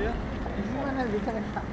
Yeah. This one has different color.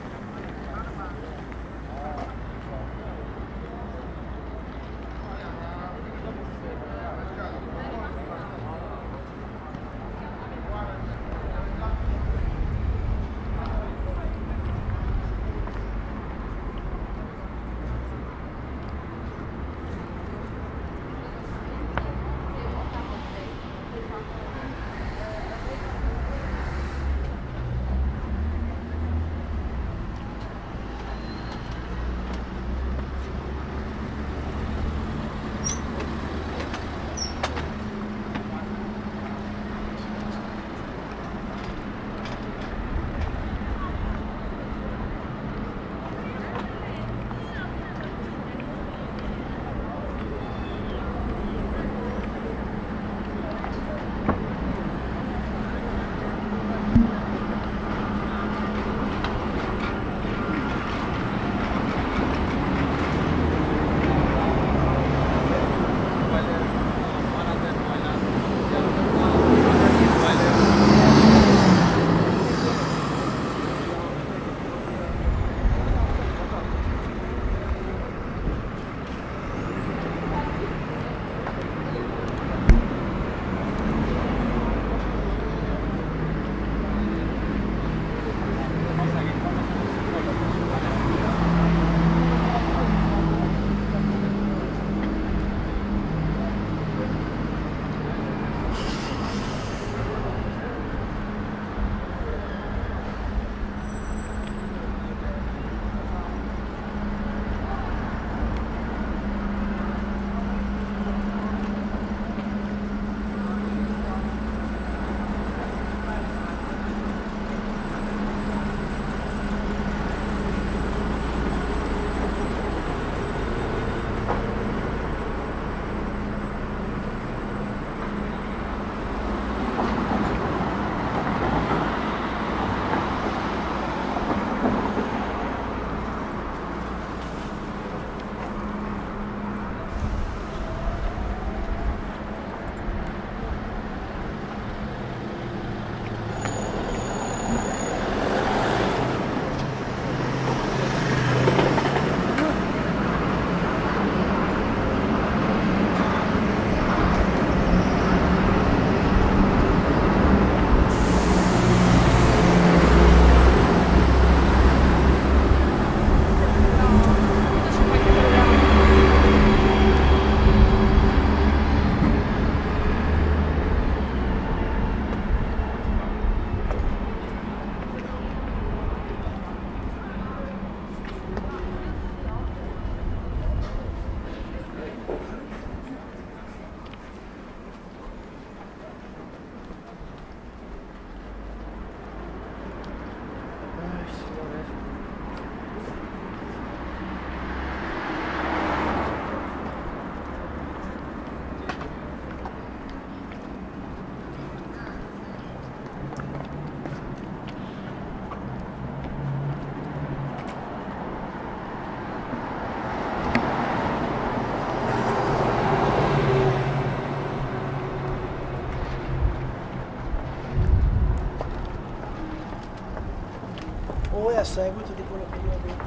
O è a seguito di quello che io ho detto.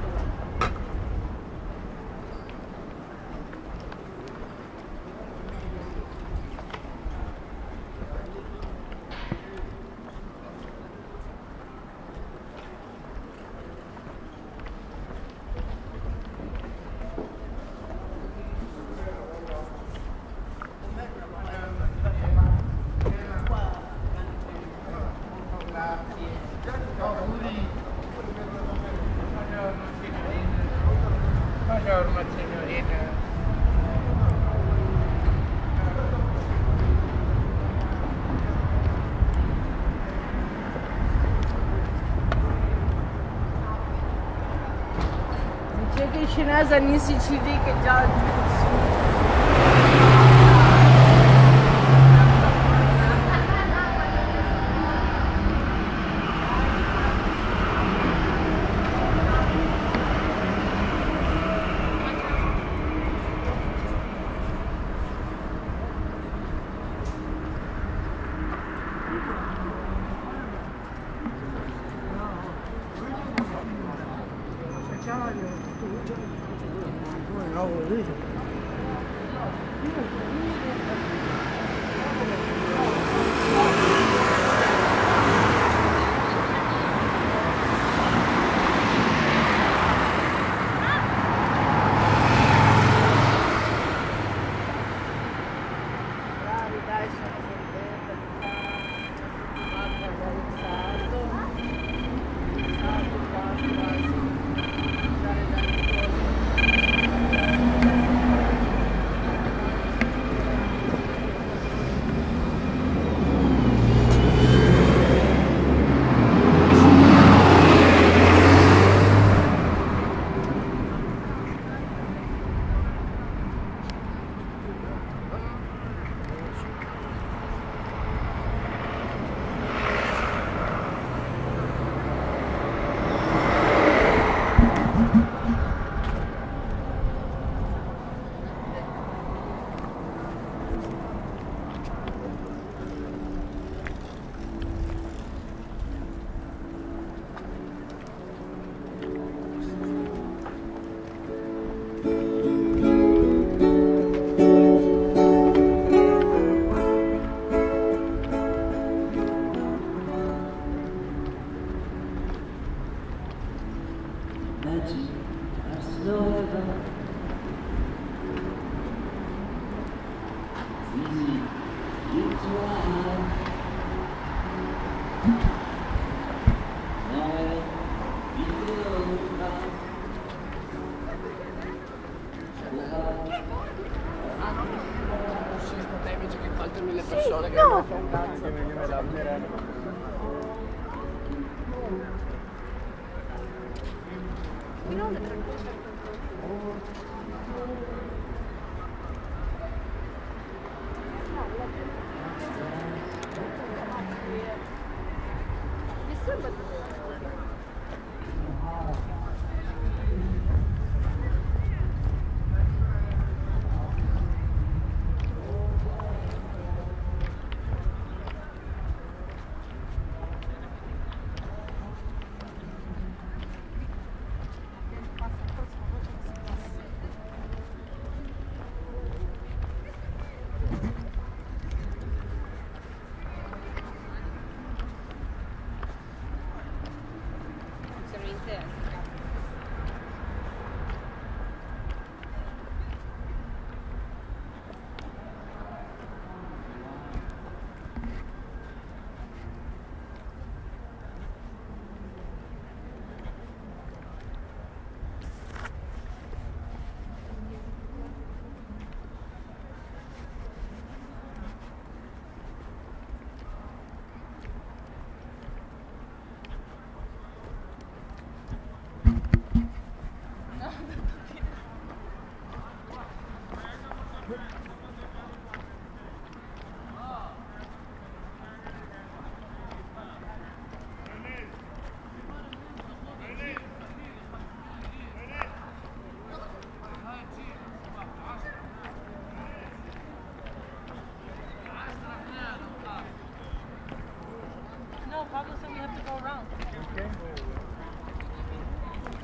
Che i cinesi hanno i sicili che già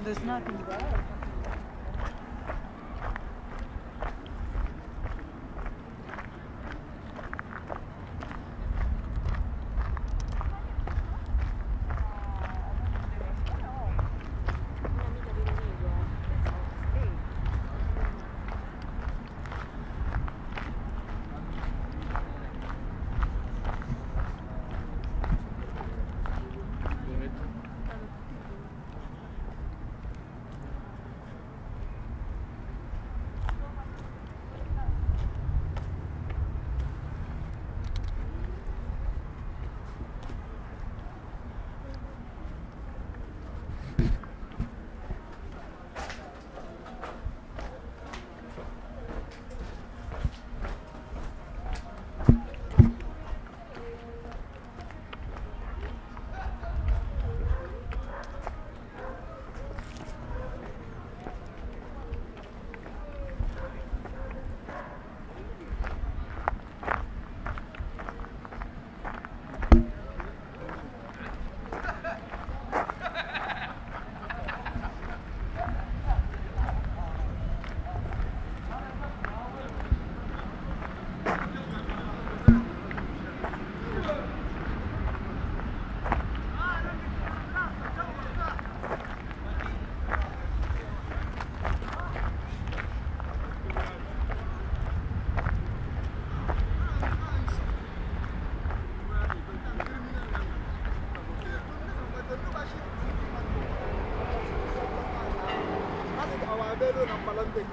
There's nothing there. vedo una ballante in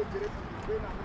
il diretto di bene.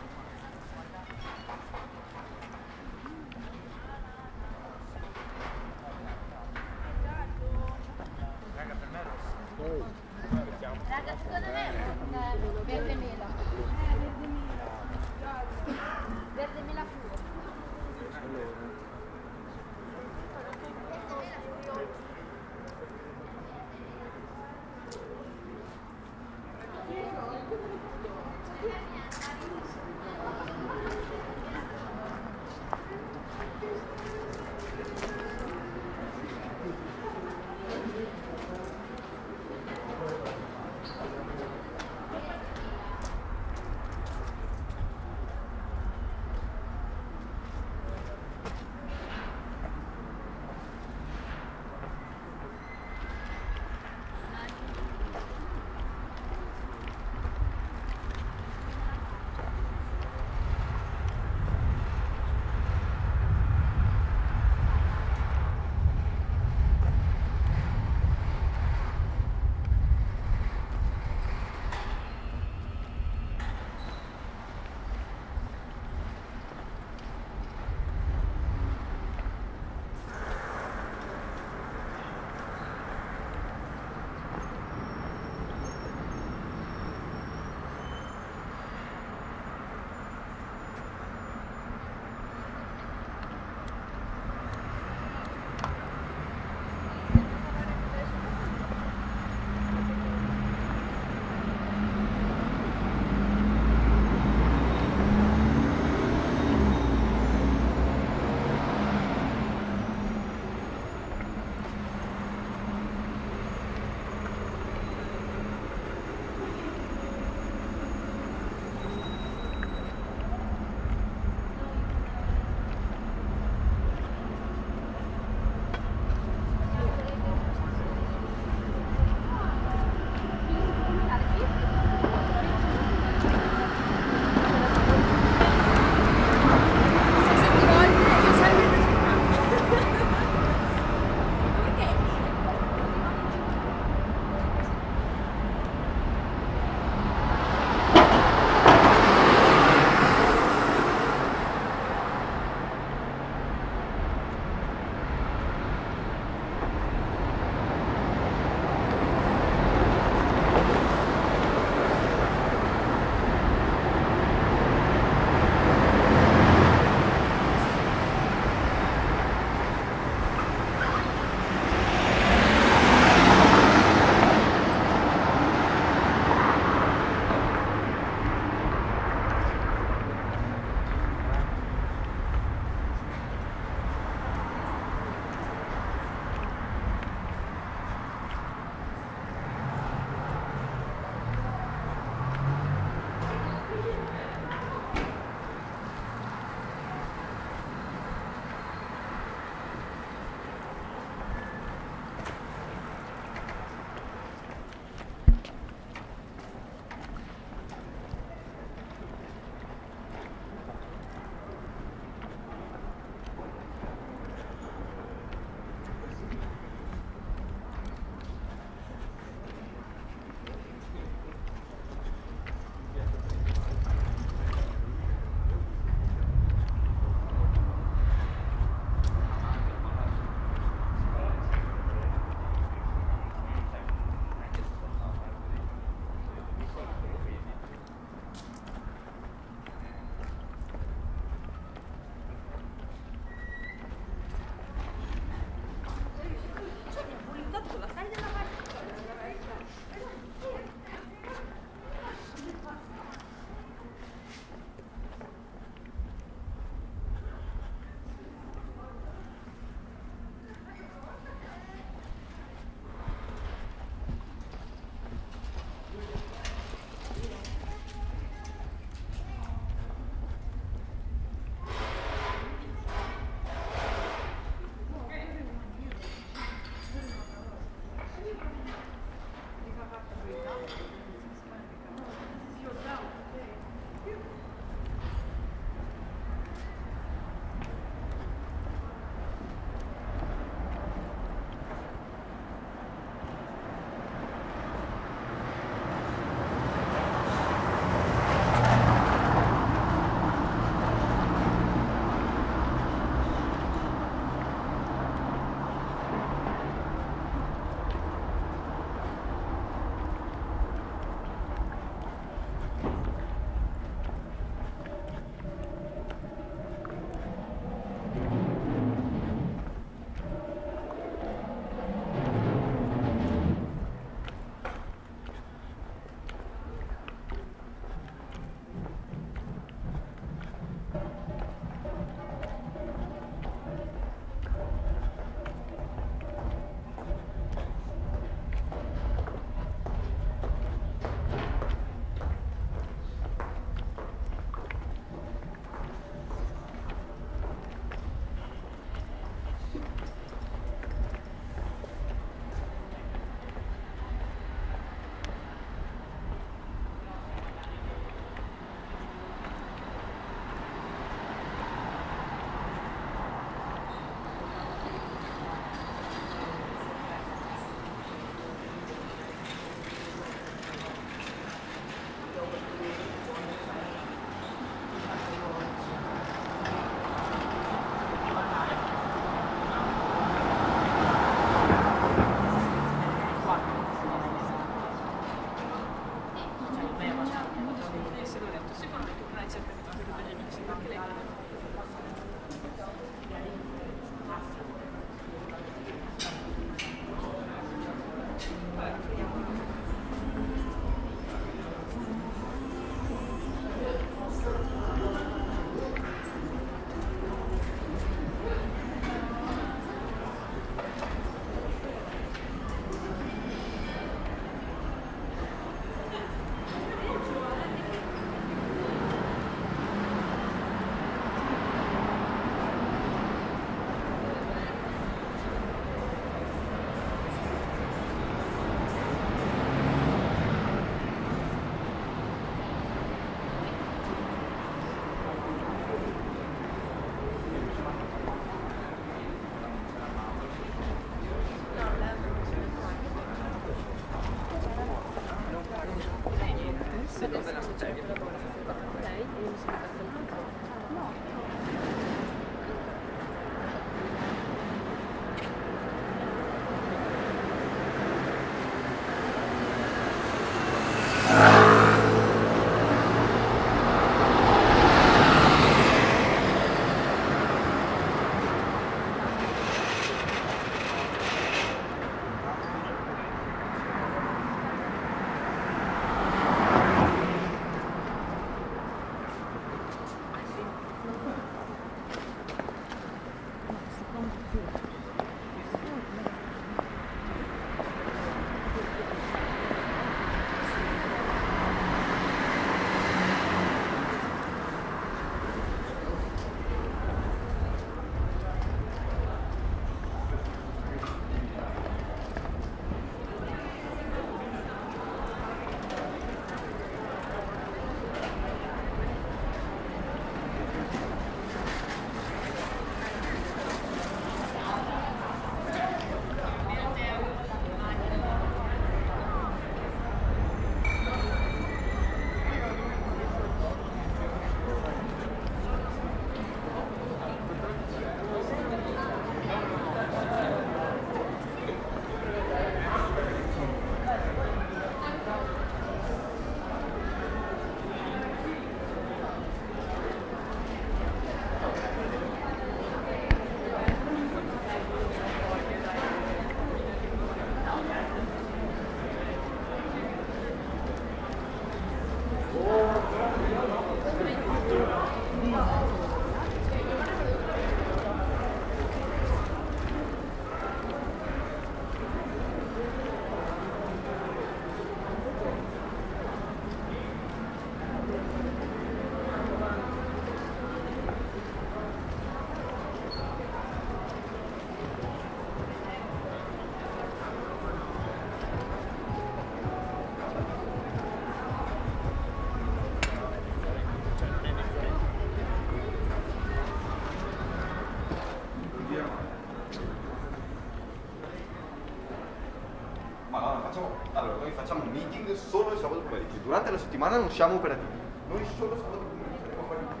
Ma no, allora noi facciamo un meeting solo il sabato pomeriggio, durante la settimana non siamo operativi, noi solo sabato pomeriggio dobbiamo fare un...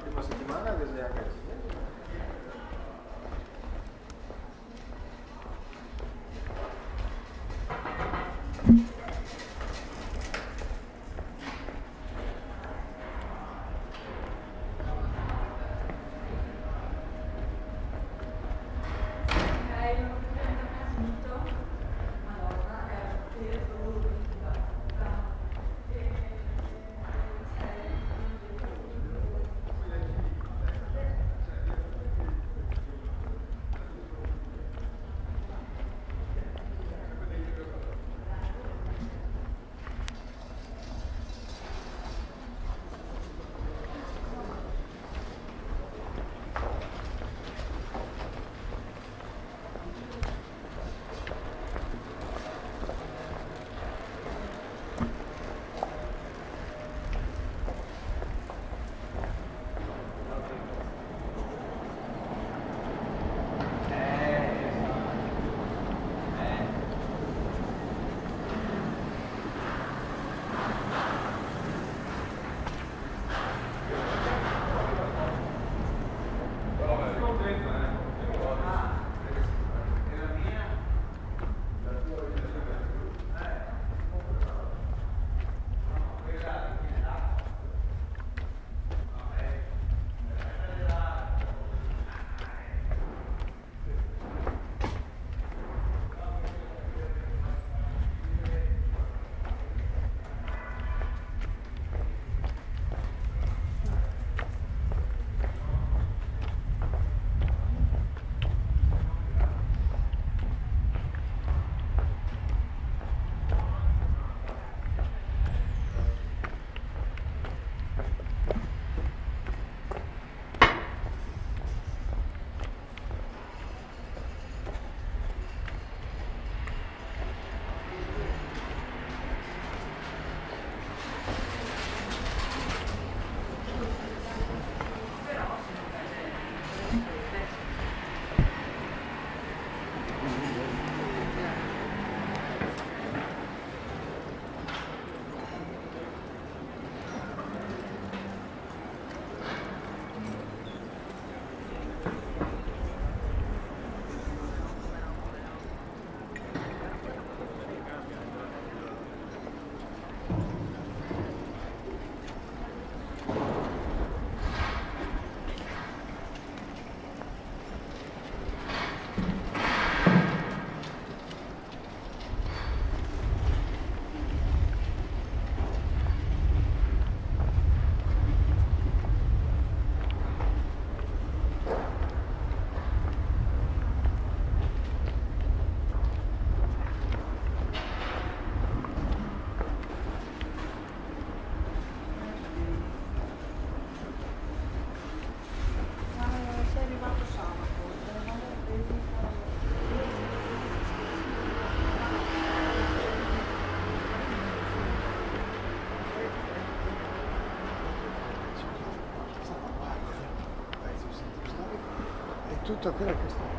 Prima settimana che sei a casa. tutto quello che sta.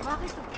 Non lo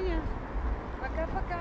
Аня, пока-пока.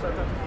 Gracias.